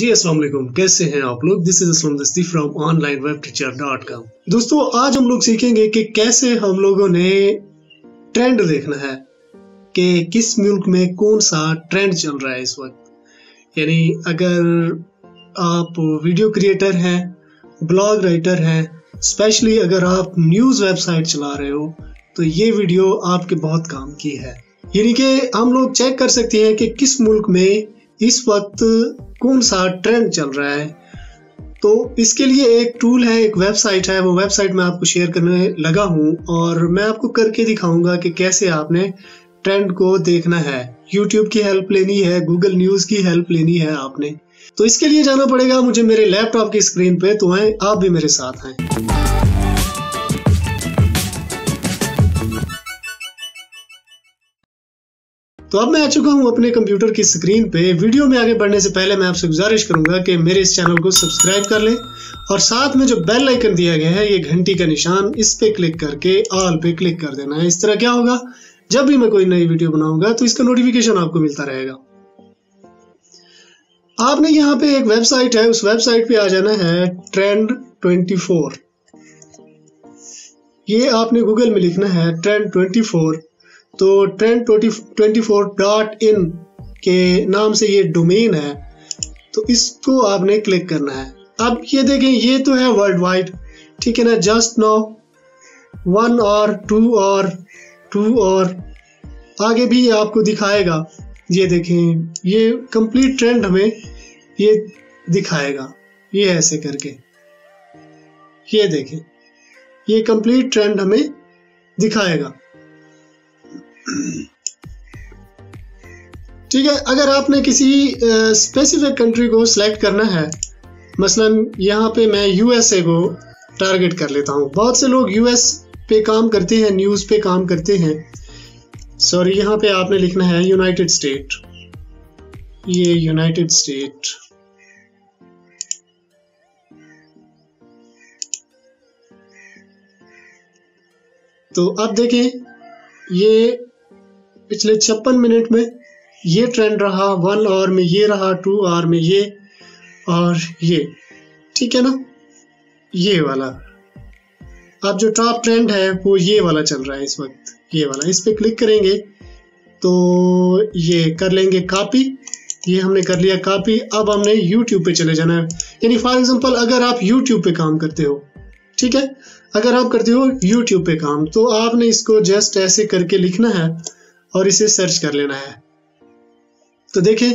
जी अस्सलाम वालेकुम, कैसे हैं आप लोग। This is Aslam Dasti from onlinewebteacher.com। दोस्तों आज हम लोग सीखेंगे कि कैसे हम लोगों ने ट्रेंड देखना है कि किस मुल्क में कौन सा ट्रेंड चल रहा है इस वक्त। यानी अगर आप वीडियो क्रिएटर हैं, ब्लॉग राइटर हैं, स्पेशली अगर आप न्यूज़ वेबसाइट चला रहे हो तो ये वीडियो आपके बहुत काम की है। यानी कि हम लोग चेक कर सकते हैं कि किस मुल्क में इस वक्त कौन सा ट्रेंड चल रहा है। तो इसके लिए एक टूल है, एक वेबसाइट है, वो वेबसाइट मैं आपको शेयर करने लगा हूँ और मैं आपको करके दिखाऊंगा कि कैसे आपने ट्रेंड को देखना है। YouTube की हेल्प लेनी है, Google News की हेल्प लेनी है आपने। तो इसके लिए जाना पड़ेगा मुझे मेरे लैपटॉप की स्क्रीन पे। तो आए आप भी मेरे साथ हैं। तो अब मैं आ चुका हूं अपने कंप्यूटर की स्क्रीन पे। वीडियो में आगे बढ़ने से पहले मैं आपसे गुजारिश करूंगा कि मेरे इस चैनल को सब्सक्राइब कर लें और साथ में जो बेल आइकन दिया गया है, ये घंटी का निशान, इस पे क्लिक करके ऑल पे क्लिक कर देना है। इस तरह क्या होगा, जब भी मैं कोई नई वीडियो बनाऊंगा तो इसका नोटिफिकेशन आपको मिलता रहेगा। आपने यहाँ पे एक वेबसाइट है, उस वेबसाइट पे आ जाना है Trend24। ये आपने गूगल में लिखना है Trend24। तो Trend24.in के नाम से ये डोमेन है, तो इसको आपने क्लिक करना है। अब ये देखें, ये तो है वर्ल्ड वाइड, ठीक है ना। जस्ट नो 1 और 2 और 2 और आगे भी आपको दिखाएगा। ये देखें, ये कंप्लीट ट्रेंड हमें ये दिखाएगा। ये ऐसे करके ये देखें, ये कंप्लीट ट्रेंड हमें दिखाएगा, ठीक है। अगर आपने किसी स्पेसिफिक कंट्री को सिलेक्ट करना है, मसलन यहाँ पे मैं USA को टारगेट कर लेता हूँ। बहुत से लोग US पे काम करते हैं, न्यूज़ पे काम करते हैं। सॉरी, यहाँ पे आपने लिखना है यूनाइटेड स्टेट। ये यूनाइटेड स्टेट, तो अब देखें ये पिछले 56 मिनट में ये ट्रेंड रहा, 1 आवर में ये रहा, 2 आवर में ये और ये, ठीक है ना। ये वाला अब जो टॉप ट्रेंड है वो ये वाला चल रहा है इस वक्त, ये वाला। इस पे क्लिक करेंगे तो ये कर लेंगे कॉपी। ये हमने कर लिया कॉपी। अब हमने YouTube पे चले जाना है। यानी फॉर एग्जांपल अगर आप YouTube पे काम करते हो, ठीक है, अगर आप करते हो YouTube पे काम, तो आपने इसको जस्ट ऐसे करके लिखना है और इसे सर्च कर लेना है। तो देखें,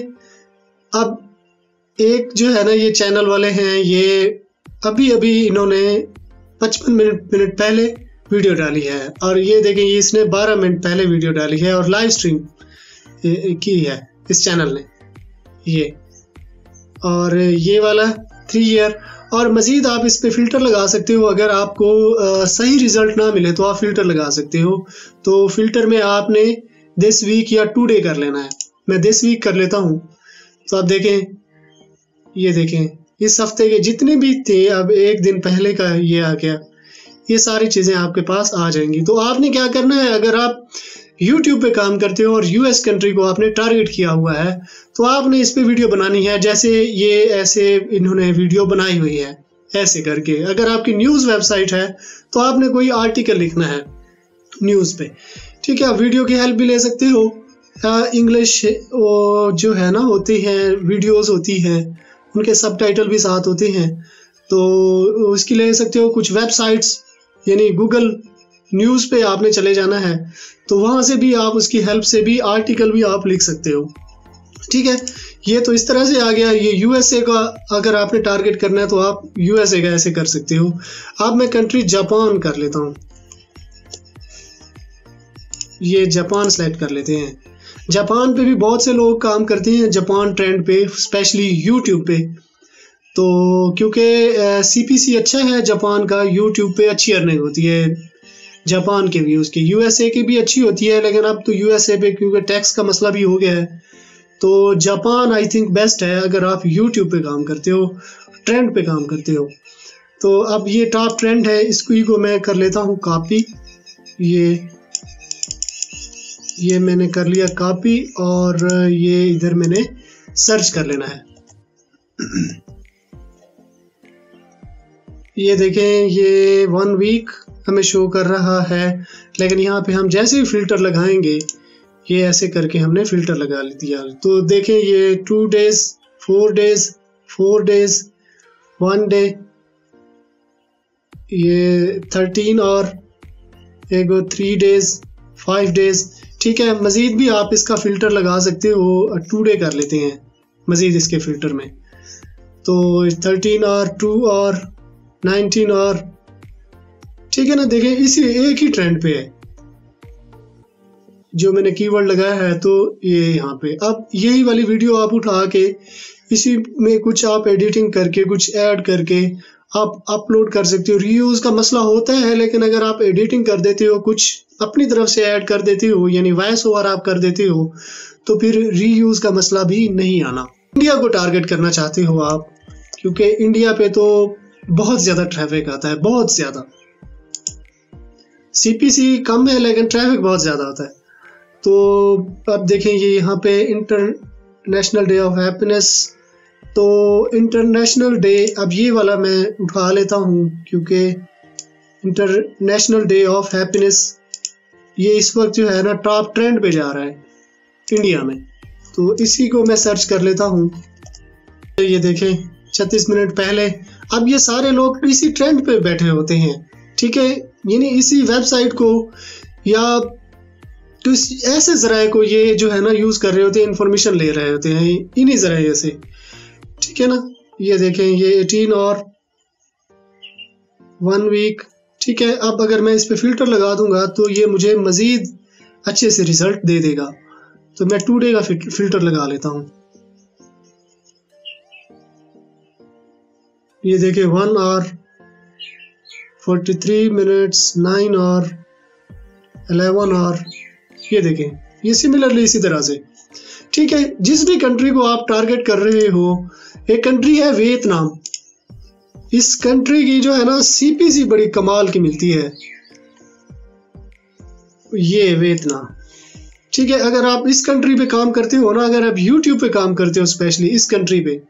अब एक जो है ना, ये चैनल वाले हैं, ये अभी अभी इन्होंने 55 मिनट पहले वीडियो डाली है और ये देखें, ये इसने 12 मिनट पहले वीडियो डाली है और लाइव स्ट्रीम की है इस चैनल ने। ये और ये वाला 3 ईयर। और मज़ीद आप इस पे फ़िल्टर लगा सकते हो। अगर आपको सही रिज़ल्ट ना मिले तो आप फ़िल्टर लगा सकते हो। तो फ़िल्टर में आपने दिस वीक या टुडे कर लेना है। मैं दिस वीक कर लेता हूँ। तो आप देखें, ये देखें, इस हफ्ते के जितने भी थे, अब एक दिन पहले का ये आ गया, ये सारी चीज़ें आपके पास आ जाएंगी। तो आपने क्या करना है, अगर आप YouTube पे काम करते हो और US कंट्री को आपने टारगेट किया हुआ है, तो आपने इस पे वीडियो बनानी है। जैसे ये ऐसे इन्होंने वीडियो बनाई हुई है, ऐसे करके। अगर आपकी न्यूज़ वेबसाइट है तो आपने कोई आर्टिकल लिखना है न्यूज़ पे, ठीक है। आप वीडियो की हेल्प भी ले सकते हो। इंग्लिश जो है ना होती है, वीडियोज़ होती हैं, उनके सबटाइटल भी साथ होते हैं, तो उसकी ले सकते हो। कुछ वेबसाइट्स यानी गूगल न्यूज़ पे आपने चले जाना है, तो वहाँ से भी आप उसकी हेल्प से भी आर्टिकल भी आप लिख सकते हो, ठीक है। ये तो इस तरह से आ गया। ये USA का अगर आपने टारगेट करना है तो आप USA का ऐसे कर सकते हो। अब मैं कंट्री जापान कर लेता हूँ। ये जापान सेलेक्ट कर लेते हैं। जापान पे भी बहुत से लोग काम करते हैं, जापान ट्रेंड पे, स्पेशली YouTube पे। तो क्योंकि CPC अच्छा है जापान का, YouTube पे अच्छी अर्निंग होती है जापान के व्यूज़ की। USA की भी अच्छी होती है, लेकिन अब तो USA पे क्योंकि टैक्स का मसला भी हो गया है, तो जापान आई थिंक बेस्ट है अगर आप YouTube पे काम करते हो, ट्रेंड पे काम करते हो। तो अब ये टॉप ट्रेंड है, इसको मैं कर लेता हूँ कॉपी। ये मैंने कर लिया कॉपी और ये इधर मैंने सर्च कर लेना है। ये देखें ये 1 वीक हमें शो कर रहा है, लेकिन यहाँ पे हम जैसे ही फिल्टर लगाएंगे ये ऐसे करके हमने फिल्टर लगा दिया, तो देखें ये 2 डेज 4 डेज 4 डेज 1 डे ये 13 और एक 3 डेज 5 डेज। ठीक है, मज़ीद भी आप इसका फ़िल्टर लगा सकते हो, 2 डे कर लेते हैं मज़ीद इसके फ़िल्टर में, तो 13 और 2 और 19 और, ठीक है ना। देखें इसी एक ही ट्रेंड पे है जो मैंने कीवर्ड लगाया है, तो ये यहाँ पे अब यही वाली वीडियो आप उठा के इसी में कुछ आप एडिटिंग करके कुछ ऐड करके आप अपलोड कर सकते हो। रीयूज़ का मसला होता है, लेकिन अगर आप एडिटिंग कर देते हो, कुछ अपनी तरफ से ऐड कर देते हो, यानी वॉइस ओवर आप कर देते हो, तो फिर रीयूज़ का मसला भी नहीं आना। इंडिया को टारगेट करना चाहते हो आप, क्योंकि इंडिया पे तो बहुत ज़्यादा ट्रैफिक आता है, बहुत ज़्यादा। सीपीसी कम है लेकिन ट्रैफिक बहुत ज़्यादा आता है। तो अब देखें ये यहाँ पे इंटरनेशनल डे ऑफ हैप्पीनेस, तो इंटरनेशनल डे अब ये वाला मैं उठा लेता हूँ, क्योंकि इंटरनेशनल डे ऑफ हैप्पीनेस ये इस वक्त जो है ना टॉप ट्रेंड पे जा रहा है इंडिया में, तो इसी को मैं सर्च कर लेता हूँ। ये देखें 36 मिनट पहले, अब ये सारे लोग इसी ट्रेंड पे बैठे होते हैं, ठीक है, यानी इसी वेबसाइट को या तो ऐसे ज़राए को ये जो है ना यूज़ कर रहे होते हैं, इन्फॉर्मेशन ले रहे होते हैं इन्हीं ज़राए से, ठीक है ना। ये देखें ये 18 और 1 वीक, ठीक है। अब अगर मैं इस पर फिल्टर लगा दूंगा तो ये मुझे मज़ीद अच्छे से रिज़ल्ट दे देगा, तो मैं 2 डे का फिल्टर लगा लेता हूँ। ये देखें 1 और 43 मिनट्स 9 और 11 और, ये देखें ये सिमिलरली इसी तरह से, ठीक है। जिस भी कंट्री को आप टारगेट कर रहे हो, एक कंट्री है वियतनाम, इस कंट्री की जो है ना सीपीसी बड़ी कमाल की मिलती है, ये वियतनाम, ठीक है। अगर आप इस कंट्री पे काम करते हो ना, अगर आप यूट्यूब पे काम करते हो स्पेशली इस कंट्री पे,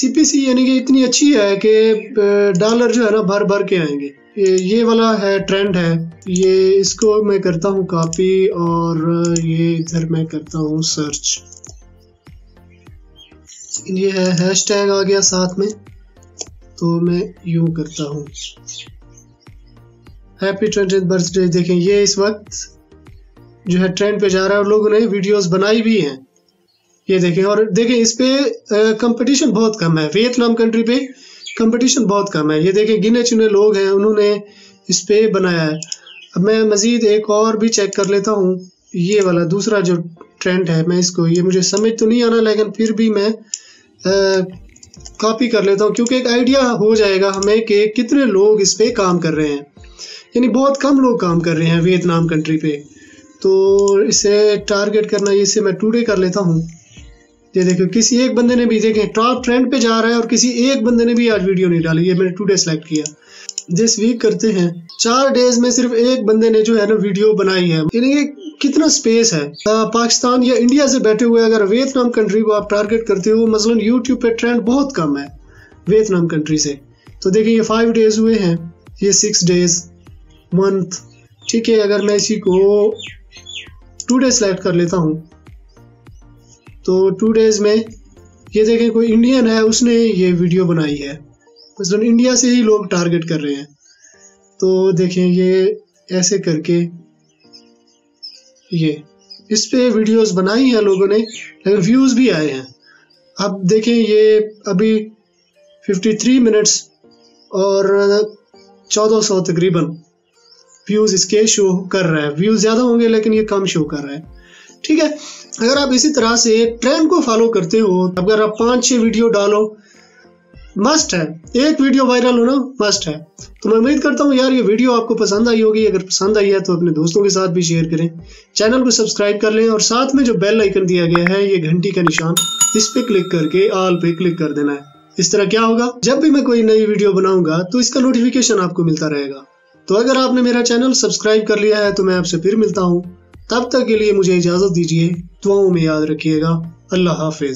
सीपीसी यानी कि इतनी अच्छी है कि डॉलर जो है ना भर भर के आएंगे। ये वाला है ट्रेंड है, ये इसको मैं करता हूँ कॉपी और ये इधर मैं करता हूँ सर्च। ये है हैशटैग आ गया साथ में, तो मैं यूँ करता हूँ हैप्पी 20th बर्थडे। देखें ये इस वक्त जो है ट्रेंड पे जा रहा है और लोगों ने वीडियोस बनाई भी हैं, ये देखें। और देखें इस पे कंपटीशन बहुत कम है, वियतनाम कंट्री पे कंपटीशन बहुत कम है। ये देखें गिने चुने लोग हैं, उन्होंने इस पे बनाया है। अब मैं मज़ीद एक और भी चेक कर लेता हूँ, ये वाला दूसरा जो ट्रेंड है, मैं इसको, ये मुझे समझ तो नहीं आना, लेकिन फिर भी मैं कॉपी कर लेता हूँ, क्योंकि एक आइडिया हो जाएगा हमें कि कितने लोग इस पे काम कर रहे हैं। यानी बहुत कम लोग काम कर रहे हैं वियतनाम कंट्री पे, तो इसे टारगेट करना, इसे मैं 2 डे कर लेता हूँ। ये देखो किसी एक बंदे ने भी, देखें टॉप ट्रेंड पे जा रहा है और किसी एक बंदे ने भी आज वीडियो नहीं डाली, ये मैंने 2 डे सेलेक्ट किया। दिस वीक करते हैं, 4 डेज में सिर्फ एक बंदे ने जो है ना वीडियो बनाई है, यानी कितना स्पेस है। पाकिस्तान या इंडिया से बैठे हुए अगर वियतनाम कंट्री को आप टारगेट करते हो, मसलन यूट्यूब पे ट्रेंड बहुत कम है वियतनाम कंट्री से, तो देखिए ये 5 डेज हुए हैं, ये 6 डेज मंथ, ठीक है। अगर मैं इसी को 2 डे सेलेक्ट कर लेता हूँ, तो 2 डेज में ये देखें कोई इंडियन है, उसने ये वीडियो बनाई है, मसलन इंडिया से ही लोग टारगेट कर रहे हैं, तो देखें ये ऐसे करके ये इस पे वीडियोस बनाई हैं लोगों ने, लेकिन व्यूज़ भी आए हैं। अब देखें ये अभी 53 मिनट्स और 1400 तकरीबन व्यूज़ इसके शो कर रहा है, व्यूज़ ज़्यादा होंगे लेकिन ये कम शो कर रहा है, ठीक है। अगर आप इसी तरह से ट्रेंड को फॉलो करते हो, अगर आप 5-6 वीडियो डालो, मस्ट है एक वीडियो वायरल होना मस्ट है। तो मैं उम्मीद करता हूँ यार ये वीडियो आपको पसंद आई होगी, अगर पसंद आई है तो अपने दोस्तों के साथ भी शेयर करें, चैनल को सब्सक्राइब कर लें, और साथ में जो बेल आइकन दिया गया है ये घंटी का निशान, इस पे क्लिक करके ऑल पे क्लिक कर देना है। इस तरह क्या होगा, जब भी मैं कोई नई वीडियो बनाऊंगा तो इसका नोटिफिकेशन आपको मिलता रहेगा। तो अगर आपने मेरा चैनल सब्सक्राइब कर लिया है तो मैं आपसे फिर मिलता हूँ, तब तक के लिए मुझे इजाज़त दीजिए, दुआओं में याद रखिएगा, अल्लाह हाफिज़।